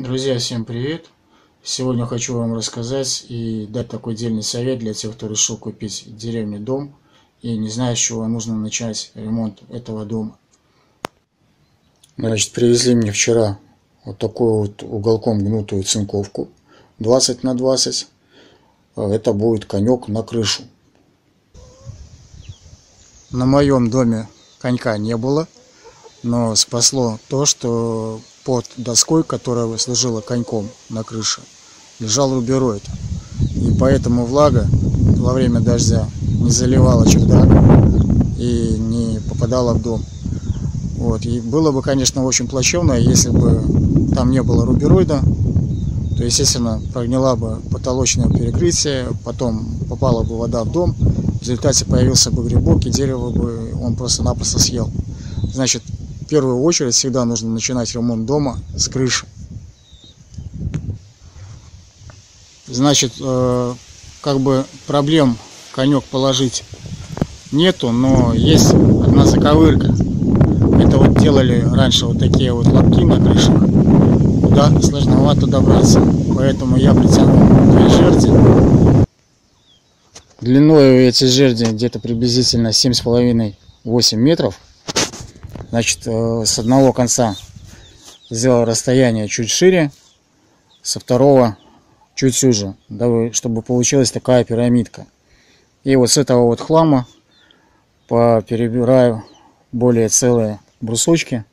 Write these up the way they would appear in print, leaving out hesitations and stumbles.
Друзья, всем привет! Сегодня хочу вам рассказать и дать такой дельный совет для тех, кто решил купить в деревне дом и не знает, с чего нужно начать ремонт этого дома. Значит, привезли мне вчера вот такую вот уголком гнутую цинковку 20 на 20. Это будет конек на крышу. На моем доме конька не было, но спасло то, что под доской, которая служила коньком на крыше, лежал рубероид. И поэтому влага во время дождя не заливала чердак и не попадала в дом. Вот. И было бы, конечно, очень плачевно, если бы там не было рубероида, то, естественно, прогнила бы потолочное перекрытие, потом попала бы вода в дом, в результате появился бы грибок, и дерево бы он просто-напросто съел. Значит, в первую очередь всегда нужно начинать ремонт дома с крыши. Значит, как бы проблем конек положить нету, но есть одна заковырка. Это вот делали раньше вот такие вот лапки на крышах, куда сложновато добраться. Поэтому я притянул две жерди. Длиной эти жерди где-то приблизительно 7,5-8 метров. Значит, с одного конца сделал расстояние чуть шире, со второго чуть суже, чтобы получилась такая пирамидка. И вот с этого вот хлама перебираю более целые брусочки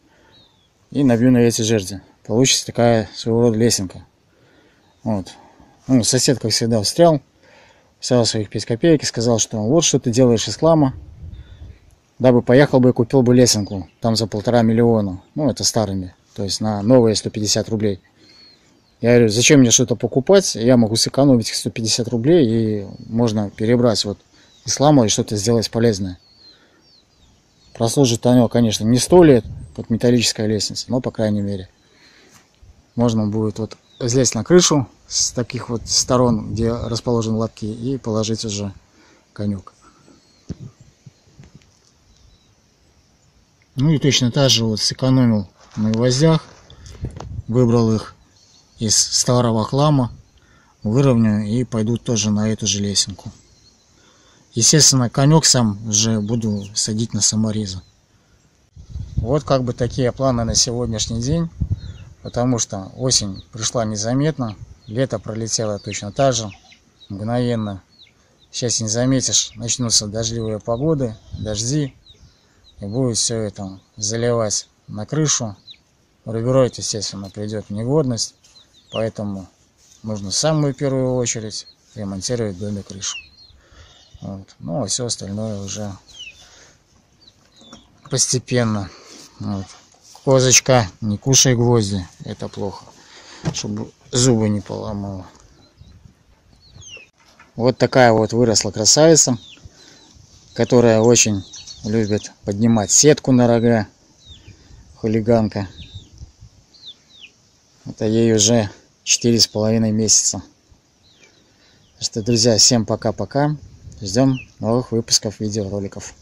и набью на эти жерди. Получится такая своего рода лесенка. Вот. Ну, сосед, как всегда, встрял, взял своих 5 копеек и сказал, что вот что ты делаешь из хлама. Дабы поехал бы и купил бы лесенку, там за 1,5 миллиона, ну это старыми, то есть на новые 150 рублей. Я говорю, зачем мне что-то покупать, я могу сэкономить 150 рублей и можно перебрать вот из хлама и что-то сделать полезное. Прослужит оно, конечно, не 100 лет, как металлическая лестница, но по крайней мере. Можно будет вот залезть на крышу с таких вот сторон, где расположены лапки, и положить уже конек. Ну и точно так же вот сэкономил на гвоздях, выбрал их из старого хлама, выровняю и пойду тоже на эту же лесенку. Естественно, конек сам уже буду садить на саморезы. Вот как бы такие планы на сегодняшний день, потому что осень пришла незаметно, лето пролетело точно так же, мгновенно. Сейчас не заметишь, начнутся дождливые погоды, дожди. И будет все это заливать на крышу. Рубероид, естественно, придет в негодность. Поэтому нужно в самую первую очередь ремонтировать доме крышу. Вот. Ну, а все остальное уже постепенно. Вот. Козочка, не кушай гвозди. Это плохо. Чтобы зубы не поломало. Вот такая вот выросла красавица, которая очень любит поднимать сетку на рога, хулиганка. Это ей уже 4,5 месяца. Так что, друзья, всем пока-пока. Ждем новых выпусков видеороликов.